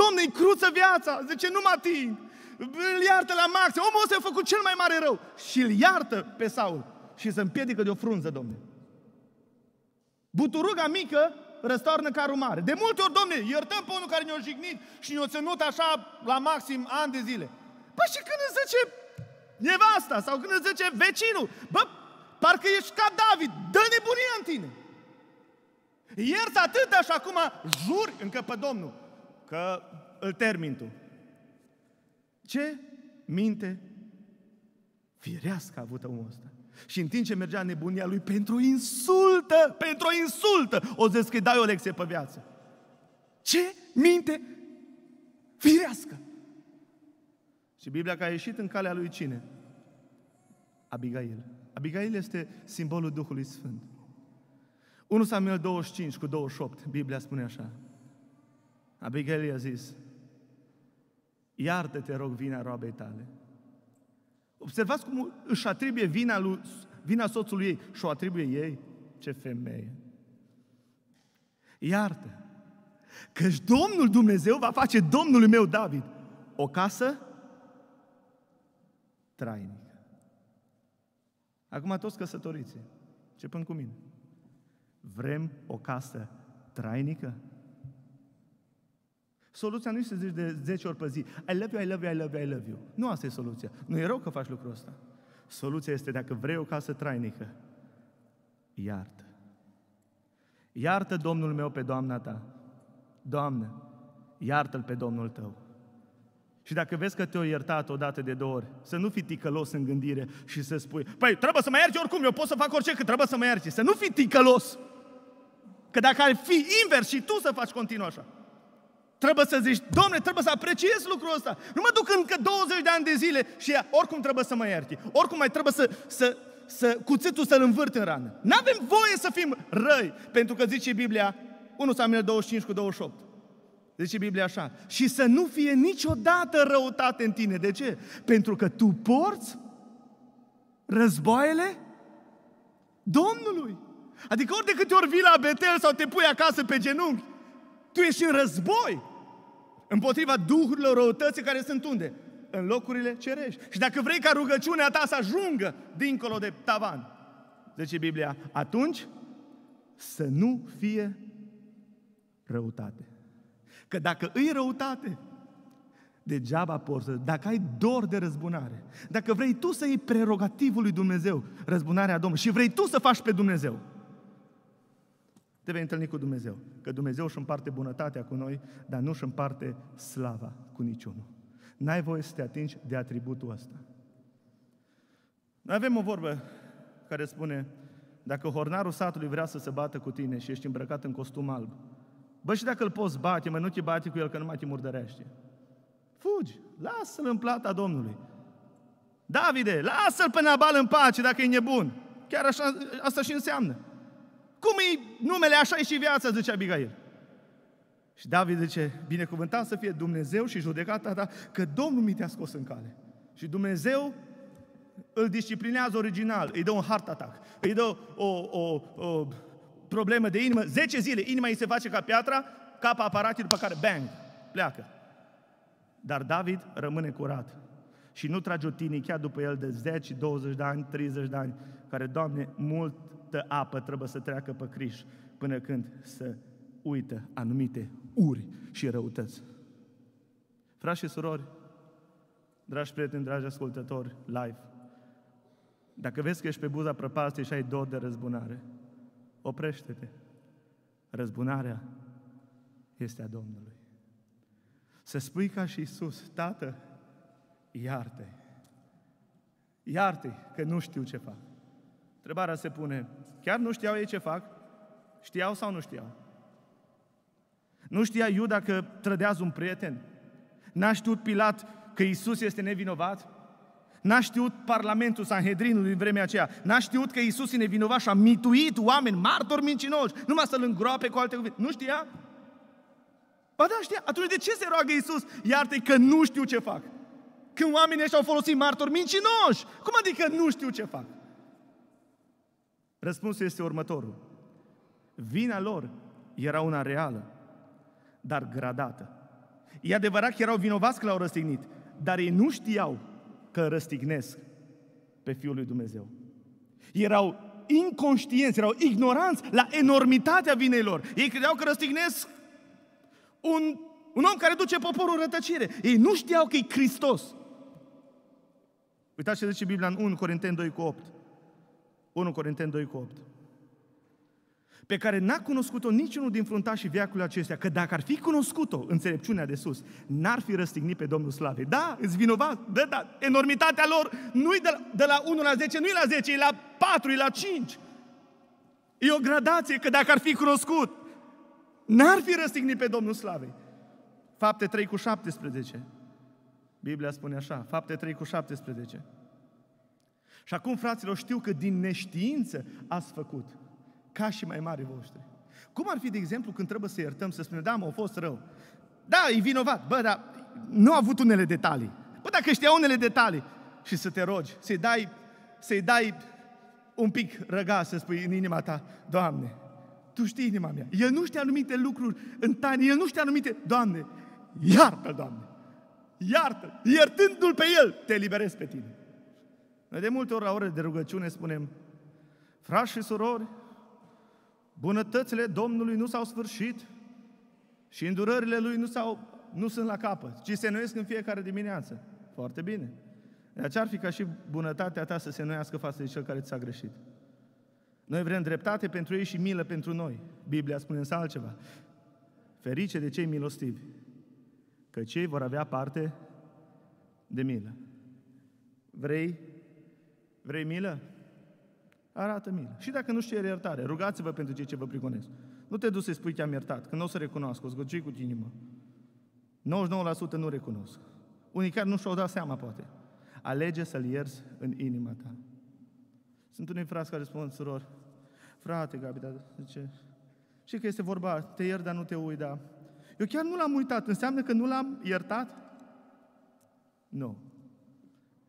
Domne, îi cruță viața, zice, nu mă ating, îl iartă la maxim, omul ăsta a făcut cel mai mare rău. Și îl iartă pe Saul și se împiedică de o frunză, domne. Buturuga mică răstoarnă carul mare. De multe ori, domne, iertăm pe unul care ne-a jignit și ne-a ținut așa la maxim ani de zile. Păi și când îți zice nevasta sau când îți zice vecinul, bă, parcă ești ca David, dă nebunia în tine. Ierți atâta și acum juri încă pe Domnul că îl termin tu. Ce minte firească a avut omul ăsta. Și în timp ce mergea nebunia lui pentru o insultă, pentru o insultă, o zis că-i dai o lecție pe viață. Ce minte firească. Și Biblia că a ieșit în calea lui cine? Abigail. Abigail este simbolul Duhului Sfânt. 1 Samuel 25 cu 28, Biblia spune așa. Abigail i-a zis, iartă-te, rog, vina roabei tale. Observați cum își atribuie vina soțului ei și o atribuie ei. Ce femeie! Iartă, căci Domnul Dumnezeu va face Domnului meu David o casă trainică. Acum toți căsătoriți, începând cu mine. Vrem o casă trainică? Soluția nu este să zici de 10 ori pe zi, I love you, I love you, I love you, I love you. Nu asta e soluția. Nu e rău că faci lucrul ăsta. Soluția este, dacă vrei o casă trainică, iartă. Iartă, Domnul meu, pe Doamna ta. Doamnă, iartă-l pe Domnul tău. Și dacă vezi că te-o iertat odată de două ori, să nu fii ticălos în gândire și să spui, păi, trebuie să mă ierci oricum, eu pot să fac orice, că trebuie să mă ierci. Să nu fii ticălos. Că dacă ar fi invers și tu să faci continuu așa, trebuie să zici, Doamne, trebuie să apreciez lucrul ăsta. Nu mă duc încă 20 de ani de zile și ea, oricum trebuie să mă ierti. Oricum mai trebuie să cuțitul să-l învârt în rană. N-avem voie să fim răi, pentru că zice Biblia, 1 Samuel 25 cu 28, zice Biblia așa, și să nu fie niciodată răutate în tine. De ce? Pentru că tu porți războaiele Domnului. Adică ori de câte ori vii la Betel sau te pui acasă pe genunchi, tu ești în război împotriva duhurilor răutății care sunt unde? În locurile cerești. Și dacă vrei ca rugăciunea ta să ajungă dincolo de tavan, zice Biblia, atunci să nu fie răutate. Că dacă îi răutate, degeaba porți. Dacă ai dor de răzbunare, dacă vrei tu să iei prerogativul lui Dumnezeu, răzbunarea Domnului, și vrei tu să faci pe Dumnezeu, te vei întâlni cu Dumnezeu. Că Dumnezeu își împarte bunătatea cu noi, dar nu își împarte slava cu niciunul. N-ai voie să te atingi de atributul ăsta. Noi avem o vorbă care spune, dacă hornarul satului vrea să se bată cu tine și ești îmbrăcat în costum alb, bă, și dacă îl poți bate, mă, nu te bate cu el, că numai te murdărește. Fugi, lasă-l în plata Domnului. Davide, lasă-l pe Nabal în pace dacă e nebun. Chiar așa, asta și înseamnă. Cum e numele, așa e și viața, zice Abigail. Și David zice, binecuvântat să fie Dumnezeu și judecata ta, că Domnul mi te-a scos în cale. Și Dumnezeu îl disciplinează original, îi dă un heart attack, îi dă o problemă de inimă, 10 zile, inima îi se face ca piatra, capa aparatului, după care, bang, pleacă. Dar David rămâne curat și nu trage o tine chiar după el de 10, 20 de ani, 30 de ani, care, Doamne, mult apă trebuie să treacă pe criș până când se uită anumite uri și răutăți. Frați și surori, dragi prieteni, dragi ascultători, live, dacă vezi că ești pe buza prăpastiei și ai dor de răzbunare, oprește-te. Răzbunarea este a Domnului. Să spui ca și Iisus, Tată, iartă-i. Iartă-i că nu știu ce fac. Întrebarea se pune, chiar nu știau ei ce fac? Știau sau nu știau? Nu știa Iuda că trădează un prieten? N-a știut Pilat că Iisus este nevinovat? N-a știut Parlamentul Sanhedrinului în vremea aceea? N-a știut că Iisus e nevinovat și a mituit oameni martori mincinoși, numai să-L îngroape cu alte cuvinte? Nu știa? Ba da, știa. Atunci de ce se roagă Iisus? Iartă-i că nu știu ce fac. Când oamenii ăștia au folosit martori mincinoși, cum adică nu știu ce fac? Răspunsul este următorul. Vina lor era una reală, dar gradată. E adevărat că erau vinovați că l-au răstignit, dar ei nu știau că răstignesc pe Fiul lui Dumnezeu. Erau inconștienți, erau ignoranți la enormitatea vinei lor. Ei credeau că răstignesc un om care duce poporul în rătăcire. Ei nu știau că e Hristos. Uitați ce zice Biblia în 1 Corinteni 2 cu 8. 1 Corinteni 2 cu 8. Pe care n-a cunoscut-o niciunul din fruntașii veacului acestea, că dacă ar fi cunoscut-o, înțelepciunea de sus, n-ar fi răstignit pe Domnul Slavei. Da, îți vinovat, da, enormitatea lor nu-i de la 1 la 10, nu-i la 10, e la 4, e la 5. E o gradație, că dacă ar fi cunoscut, n-ar fi răstignit pe Domnul Slavei. Fapte 3 cu 17. Biblia spune așa, Fapte 3 cu 17. Și acum, fraților, știu că din neștiință ați făcut ca și mai mari voștri. Cum ar fi, de exemplu, când trebuie să iertăm, să spunem, da, mă, a fost rău. Da, e vinovat, bă, dar nu a avut unele detalii. Bă, dacă știa unele detalii și să te rogi, să-i dai un pic răgaz, să spui în inima ta, Doamne, Tu știi inima mea. El nu știa anumite lucruri în taină, el nu știa anumite, Doamne, iartă-l, Doamne, iartă-l, iertându-l pe el, te eliberezi pe tine. Noi de multe ori la ore de rugăciune spunem, frați și surori, bunătățile Domnului nu s-au sfârșit și îndurările Lui nu sunt la capăt, ci se înnoiesc în fiecare dimineață. Foarte bine. Deci ar fi ca și bunătatea ta să se înnoiască față de cel care ți-a greșit. Noi vrem dreptate pentru ei și milă pentru noi. Biblia spune însă altceva. Ferice de cei milostivi, că cei vor avea parte de milă. Vrei milă? Arată milă. Și dacă nu știi iertare, rugați-vă pentru cei ce vă prigonesc. Nu te duci să spui că am iertat, că nu o să recunoască, o zgârcii cu tine, mă. 99% nu recunosc. Unii chiar nu și-au dat seama, poate. Alege să-l ierți în inima ta. Sunt unii frați care spun, suror, frate, Gabi, dar zice, știi că este vorba, te iert, dar nu te ui, da. Eu chiar nu l-am uitat, înseamnă că nu l-am iertat? Nu.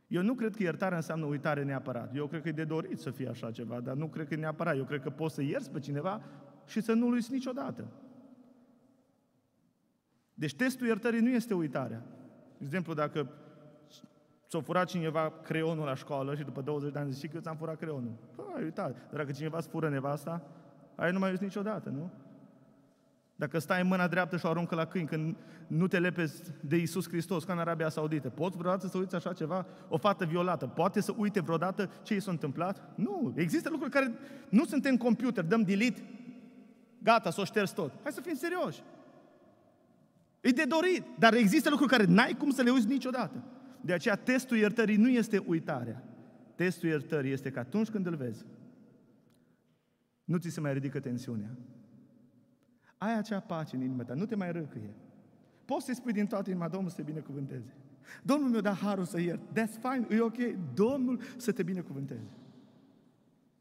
Eu nu cred că iertarea înseamnă uitare neapărat. Eu cred că e de dorit să fie așa ceva, dar nu cred că e neapărat. Eu cred că poți să ierți pe cineva și să nu-l uiți niciodată. Deci testul iertării nu este uitarea. De exemplu, dacă ți-a furat cineva creionul la școală și după 20 de ani zici că ți-am furat creionul. Păi, ai uitat. Dacă cineva îți fură nevasta, ai nu mai uiți niciodată, nu? Dacă stai în mâna dreaptă și o aruncă la câini, când nu te lepezi de Iisus Hristos, ca în Arabia Saudită, poți vreodată să uiți așa ceva? O fată violată, poate să uite vreodată ce i s-a întâmplat? Nu, există lucruri care nu sunt în computer, dăm delete, gata, s-o ștergi tot. Hai să fim serioși. E de dorit, dar există lucruri care n-ai cum să le uiți niciodată. De aceea testul iertării nu este uitarea. Testul iertării este că atunci când îl vezi, nu ți se mai ridică tensiunea. Ai acea pace în inima ta, nu te mai răcâie. Poți să-i spui din toată inima, Domnul să te binecuvânteze. Domnul mi-a dat harul să iert. That's fine, e ok. Domnul să te binecuvânteze.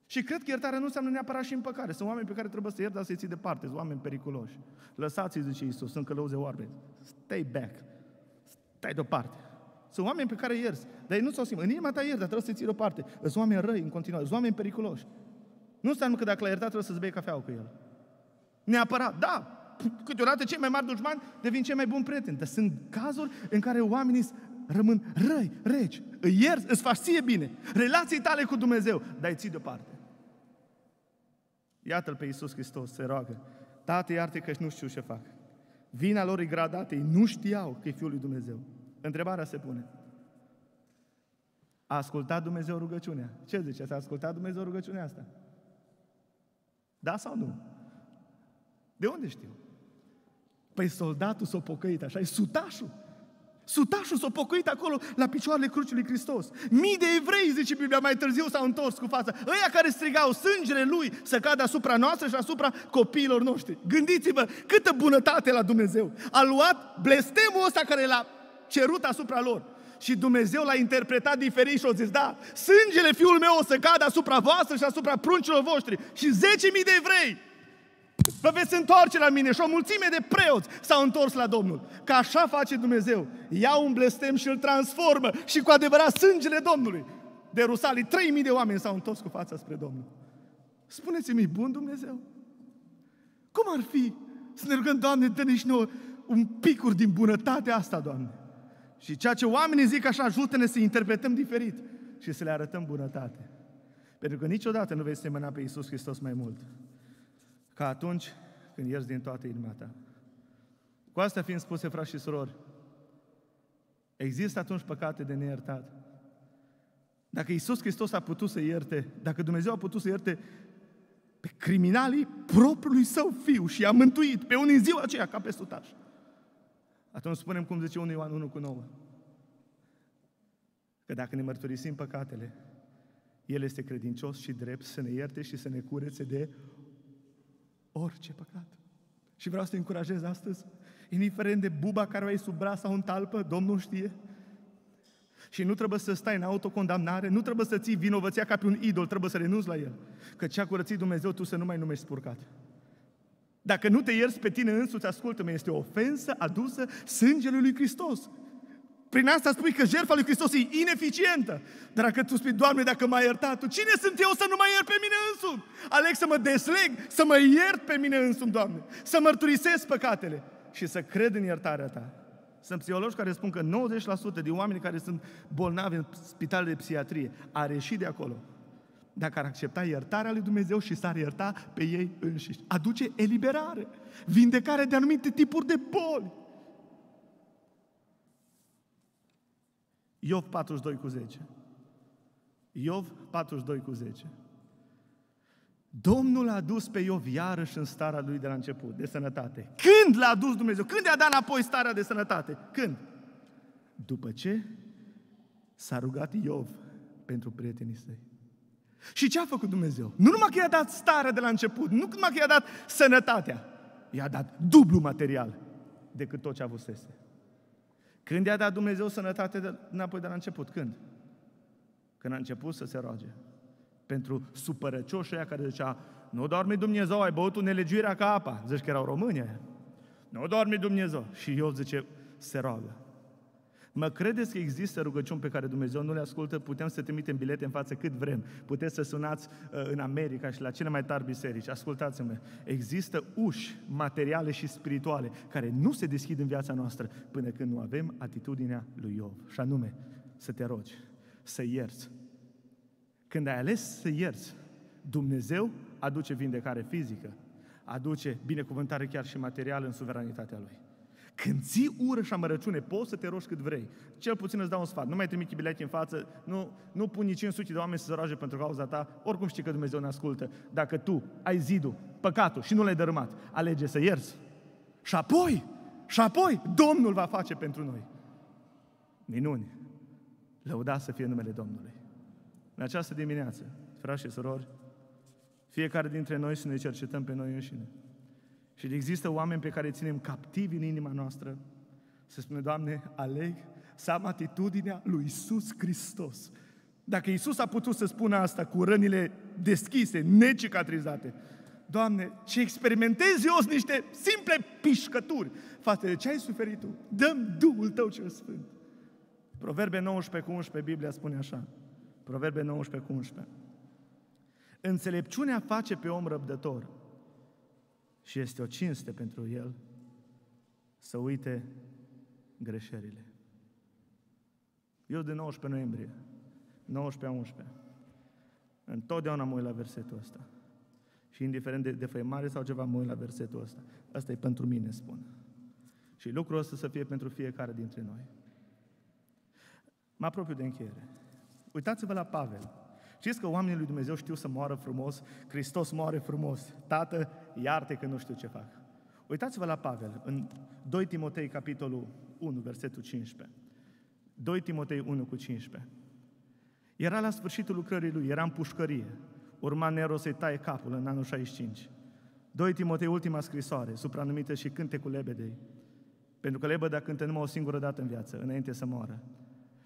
Și cred că iertarea nu înseamnă neapărat și împăcare. Sunt oameni pe care trebuie să iert, dar să-i ții departe. Sunt oameni periculoși. Lăsați-i, zice Iisus, sunt călăuze oarbe. Stay back. Stai deoparte. Sunt oameni pe care ierți, dar ei nu s-au simt. În inima ta iert, dar trebuie să-i ții deoparte. Sunt oameni răi în continuare, sunt oameni periculoși. Nu înseamnă că dacă l-ai iertat trebuie să-ți bei cafeaua cu el. Neapărat, da, câteodată cei mai mari dușmani devin cei mai buni prieteni. Dar sunt cazuri în care oamenii rămân răi, reci, îi ierți, îți faci ție bine, relații tale cu Dumnezeu, dar îi ții deoparte. Iată-L pe Iisus Hristos, se roagă, Tată, iartă că nu știu ce fac. Vina lor e gradată, ei nu știau că e Fiul lui Dumnezeu. Întrebarea se pune, a ascultat Dumnezeu rugăciunea? Ce ziceți, a ascultat Dumnezeu rugăciunea asta? Da sau nu? De unde știu? Păi soldatul s-a pocăit, așa e sutașul. Sutașul s-a pocăit acolo la picioarele crucii lui Hristos. Mii de evrei, zice Biblia, mai târziu s-au întors cu fața. Ăia care strigau sângele lui să cadă asupra noastră și asupra copiilor noștri. Gândiți-vă câtă bunătate la Dumnezeu. A luat blestemul ăsta care l-a cerut asupra lor. Și Dumnezeu l-a interpretat diferit și a zis, da, sângele fiul meu o să cadă asupra voastră și asupra pruncilor voștri. Și 10.000 de evrei vă veți întoarce la mine. Și o mulțime de preoți s-au întors la Domnul. Că așa face Dumnezeu. Ia un blestem și îl transformă. Și cu adevărat sângele Domnului. De Rusalii, 3.000 de oameni s-au întors cu fața spre Domnul. Spuneți-mi, bun Dumnezeu? Cum ar fi să ne rugăm, Doamne, dă-ne și nouă un picur din bunătatea asta, Doamne? Și ceea ce oamenii zic așa, ajută-ne să interpretăm diferit și să le arătăm bunătate. Pentru că niciodată nu vei semăna pe Iisus Hristos mai mult ca atunci când ierzi din toată inima ta. Cu asta fiind spuse, frați și surori, există atunci păcate de neiertat. Dacă Iisus Hristos a putut să ierte, dacă Dumnezeu a putut să ierte pe criminalii propriului său fiu și i-a mântuit pe unii în ziua aceea ca pe sutaș, atunci spunem cum zice 1 Ioan 1:9, că dacă ne mărturisim păcatele, El este credincios și drept să ne ierte și să ne curețe de orice păcat. Și vreau să te încurajez astăzi, indiferent de buba care o ai sub braț sau în talpă, Domnul știe. Și nu trebuie să stai în autocondamnare, nu trebuie să ții vinovăția ca pe un idol, trebuie să renunți la el. Că ce-a curățit Dumnezeu, tu să nu mai numești spurcat. Dacă nu te ierți pe tine însuți, ascultă-mă, este o ofensă adusă sângelui lui Hristos. Prin asta spui că jertfa lui Hristos e ineficientă. Dar dacă tu spui, Doamne, dacă m-ai iertat tu, cine sunt eu să nu mă iert pe mine însumi? Aleg să mă desleg, să mă iert pe mine însumi, Doamne. Să mărturisesc păcatele și să cred în iertarea Ta. Sunt psihologi care spun că 90% din oamenii care sunt bolnavi în spitalele de psihiatrie ar ieși de acolo dacă ar accepta iertarea lui Dumnezeu și s-ar ierta pe ei înșiși. Aduce eliberare, vindecare de anumite tipuri de boli. Iov 42:10. Iov 42:10. Domnul a dus pe Iov iarăși în starea lui de la început, de sănătate. Când l-a dus Dumnezeu? Când i-a dat înapoi starea de sănătate? Când? După ce s-a rugat Iov pentru prietenii săi. Și ce a făcut Dumnezeu? Nu numai că i-a dat starea de la început, nu numai că i-a dat sănătatea, i-a dat dublu material decât tot ce avusese. Când i-a dat Dumnezeu sănătate înapoi de la început? Când? Când a început să se roage. Pentru supărăcioșii aia care zicea, nu doarme Dumnezeu, ai băut nelegiuirea ca apa. Zici că erau români aia. Nu doarme Dumnezeu. Și Iov zice, se roagă. Mă credeți că există rugăciuni pe care Dumnezeu nu le ascultă? Putem să trimitem bilete în față cât vrem. Puteți să sunați în America și la cele mai tari biserici. Ascultați-mă, există uși materiale și spirituale care nu se deschid în viața noastră până când nu avem atitudinea lui Iov. Și anume, să te rogi, să ierți. Când ai ales să ierți, Dumnezeu aduce vindecare fizică, aduce binecuvântare chiar și materială în suveranitatea Lui. Când ții ură și amărăciune, poți să te rogi cât vrei. Cel puțin îți dau un sfat. Nu mai trimite bilete în față, nu pun nici 500 de oameni să se roage pentru cauza ta. Oricum știi că Dumnezeu ne ascultă. Dacă tu ai zidul, păcatul și nu l-ai dărâmat, alege să ierți. Și apoi, Domnul va face pentru noi minuni. Lăudați să fie numele Domnului. În această dimineață, frați și surori, fiecare dintre noi să ne cercetăm pe noi înșine. Și există oameni pe care îi ținem captivi în inima noastră, să spunem, Doamne, aleg să am atitudinea lui Iisus Hristos. Dacă Iisus a putut să spună asta cu rănile deschise, necicatrizate, Doamne, ce experimentez eu sunt niște simple pișcături față de ce ai suferit Tu. Dă-mi Duhul Tău cel Sfânt. Proverbe 19:11, Biblia spune așa. Proverbe 19:11. Înțelepciunea face pe om răbdător și este o cinste pentru el să uite greșelile. Eu de 19 noiembrie, 19-11, întotdeauna mă uit la versetul ăsta. Și indiferent de defăimare sau ceva, mă uit la versetul ăsta. Asta e pentru mine, spun. Și lucrul ăsta să fie pentru fiecare dintre noi. Mă apropiu de încheiere. Uitați-vă la Pavel. Știți că oamenii lui Dumnezeu știu să moară frumos, Hristos moare frumos. Tată, iartă că nu știu ce fac. Uitați-vă la Pavel, în 2 Timotei, capitolul 1, versetul 15. 2 Timotei 1, cu 15. Era la sfârșitul lucrării lui, era în pușcărie. Urma Nero să-i taie capul în anul 65. 2 Timotei, ultima scrisoare, supranumită și Cântecul Lebedei, pentru că lebăda cântă numai o singură dată în viață, înainte să moară.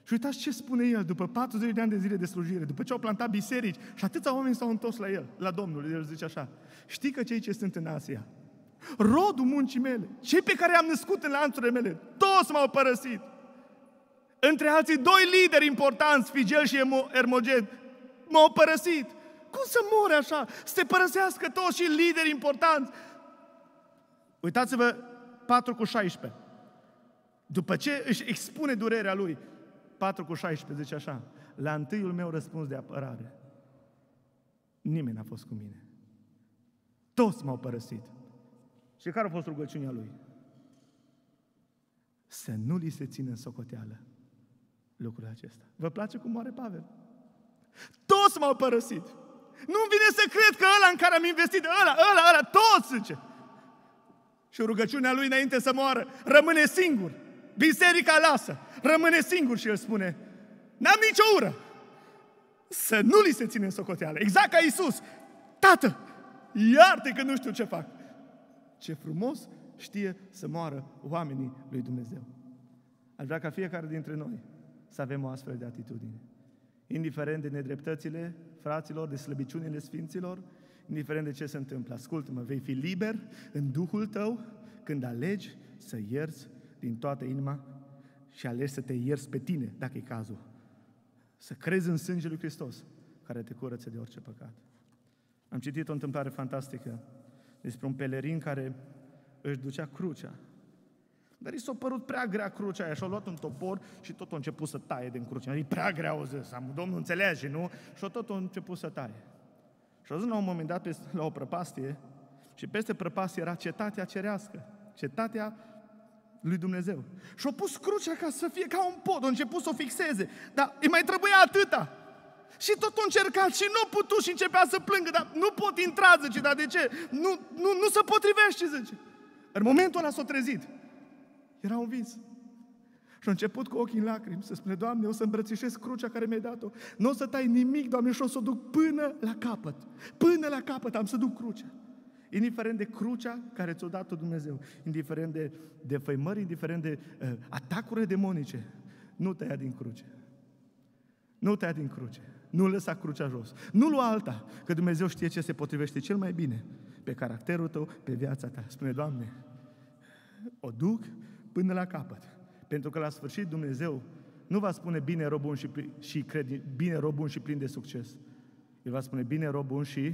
Și uitați ce spune el, după 40 de ani de zile de slujire, după ce au plantat biserici și atâția oameni s-au întors la el, la Domnul, el zice așa: știi că cei ce sunt în Asia, rodul muncii mele, cei pe care i-am născut în lanțurile mele, toți m-au părăsit. Între alții doi lideri importanți, Figel și Ermogen, m-au părăsit. Cum să mori așa? Să te părăsească toți și lideri importanți. Uitați-vă 4:16. După ce își expune durerea lui, 4:16 zice așa: la întâiul meu răspuns de apărare, nimeni n-a fost cu mine. Toți m-au părăsit. Și care a fost rugăciunea lui? Să nu li se țină în socoteală lucrul acesta. Vă place cum moare Pavel? Toți m-au părăsit. Nu-mi vine să cred că ăla în care am investit, ăla, toți, zice. Și rugăciunea lui înainte să moară: rămâne singur, biserica lasă, rămâne singur. Și el spune: n-am nicio ură, să nu li se ține în socoteală. Exact ca Iisus: Tată, iartă-i că nu știu ce fac. Ce frumos știe să moară oamenii lui Dumnezeu. Aș vrea ca fiecare dintre noi să avem o astfel de atitudine. Indiferent de nedreptățile fraților, de slăbiciunile sfinților, indiferent de ce se întâmplă, ascultă-mă, vei fi liber în Duhul tău când alegi să ierți din toată inima și alegi să te ierți pe tine, dacă e cazul. Să crezi în sângele lui Hristos, care te curăță de orice păcat. Am citit o întâmplare fantastică despre un pelerin care își ducea crucea. Dar i s-a părut prea grea crucea aia și a luat un topor și tot a început să taie din cruce. E prea grea, o zis, Domnul înțelege, nu? Și tot a început să taie. Și a ajuns la un moment dat la o prăpastie și peste prăpastie era cetatea cerească, cetatea lui Dumnezeu. Și a pus crucea ca să fie ca un pod, a început să o fixeze, dar îi mai trebuia atâta. Și tot o încerca și nu a putut și începea să plângă, dar nu pot intra, zice, dar de ce? Nu se potrivește, zice. În momentul ăla s-a trezit. Era un vis. Și a început cu ochii în lacrimi să spune: Doamne, o să îmbrățișez crucea care mi-ai dat-o. Nu o să tai nimic, Doamne, și o să o duc până la capăt. Până la capăt am să duc crucea. Indiferent de crucea care ți-o dat-o Dumnezeu, indiferent de făimări, indiferent de atacuri demonice, nu tăia din cruce. Nu tăia din cruce. Nu lăsa crucea jos. Nu lua alta, că Dumnezeu știe ce se potrivește cel mai bine pe caracterul tău, pe viața ta. Spune: Doamne, o duc până la capăt. Pentru că la sfârșit Dumnezeu nu va spune: bine, rob bun și plin de succes. El va spune: bine, rob bun și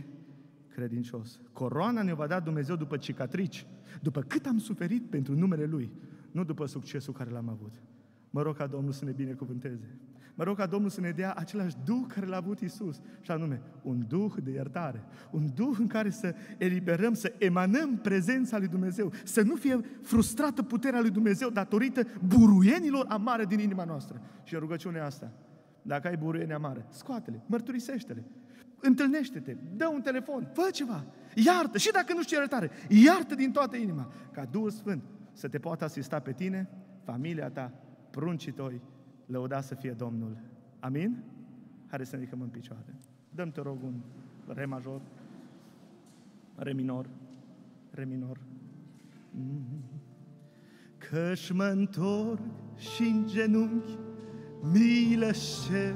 credincios. Coroana ne va da Dumnezeu după cicatrici, după cât am suferit pentru numele Lui, nu după succesul care l-am avut. Mă rog ca Domnul să ne binecuvânteze. Mă rog ca Domnul să ne dea același Duh care l-a avut Iisus, și anume un Duh de iertare, un Duh în care să eliberăm, să emanăm prezența lui Dumnezeu, să nu fie frustrată puterea lui Dumnezeu datorită buruienilor amare din inima noastră. Și în rugăciunea asta, dacă ai buruieni amare, scoate-le, mărturisește-le, întâlnește-te, dă un telefon, fă ceva, iartă, și dacă nu știi iertare, iartă din toată inima, ca Duhul Sfânt să te poată asista pe tine, familia ta, pruncii tăi. Lăuda să fie Domnul. Amin? Hai să ne ridicăm în picioare. Dăm, te rog, un re major, re minor, re minor. Că-și mă-ntorc și în genunchi, milă cer,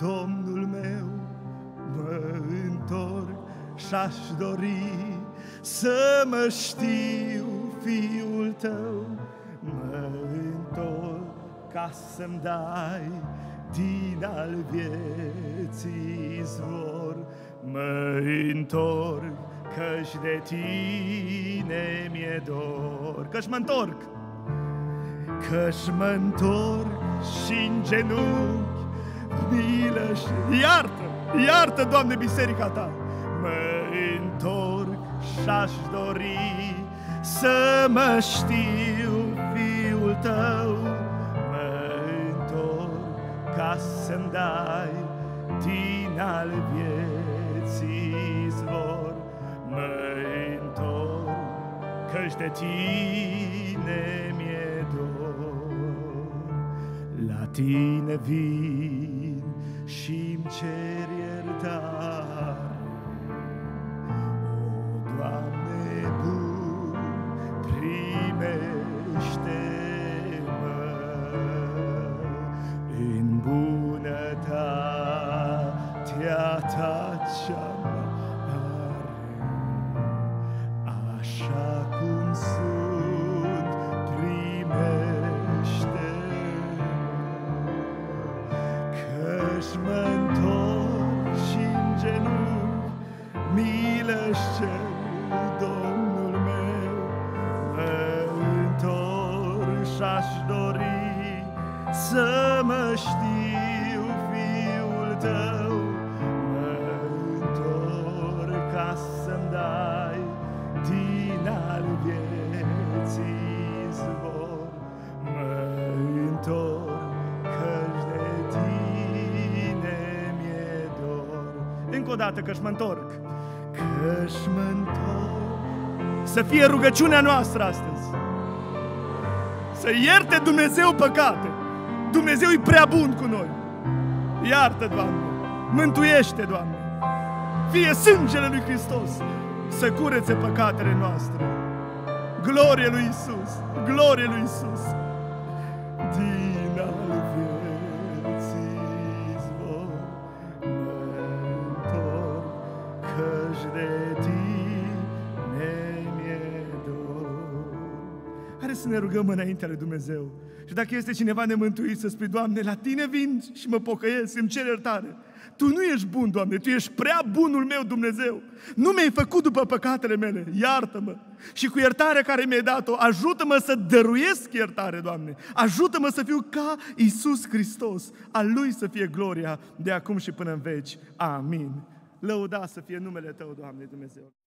Domnul meu, mă întorc și-aș dori să mă știu Fiul tău, mă întorc ca să-mi dai din al vieții izvor. Mă întorc, că-și de tine mi-e dor. Că-și mă-ntorc, că-și mă-ntorc și-n genunchi, milă și iartă, iartă, Doamne, biserica ta. Mă întorc și-aș dori să mă știu Fiul tău, ca să-mi dai din al vieții izvor. Mă întorc, că ești, de tine mi-e dor. La tine vin și-mi cer iertare. O, Doamne bun, primește-mă în bunătatea ta cea mare, așa cum sunt, primește-mă, că-și mă-ntorc și-n genunchi, milă-și cer, Domnul meu, mă-ntorc și-aș dori să mă știu Fiul tău, mă-ntorc ca să-mi dai din al vieții izvor, mă-ntorc că-și de tine mi-e dor. Încă o dată, că-și mă-ntorc, că-și mă-ntorc. Să fie rugăciunea noastră astăzi, să ierte Dumnezeu păcate. Dumnezeu e prea bun cu noi. Iartă, Doamne, mântuiește, Doamne. Fie sângele lui Hristos să curețe păcatele noastre. Glorie lui Iisus, glorie lui Iisus. Din al vieții izvor, mă-ntorc, că-și de tine mi-e dor. Haideți să ne rugăm înaintea lui Dumnezeu. Și dacă este cineva nemântuit, să spui: Doamne, la tine vin și mă pocăiesc, îmi cer iertare. Tu nu ești bun, Doamne, Tu ești prea bunul meu Dumnezeu. Nu mi-ai făcut după păcatele mele, iartă-mă. Și cu iertarea care mi-ai dat-o, ajută-mă să dăruiesc iertare, Doamne. Ajută-mă să fiu ca Iisus Hristos, a Lui să fie gloria de acum și până în veci. Amin. Lăuda să fie numele Tău, Doamne Dumnezeu.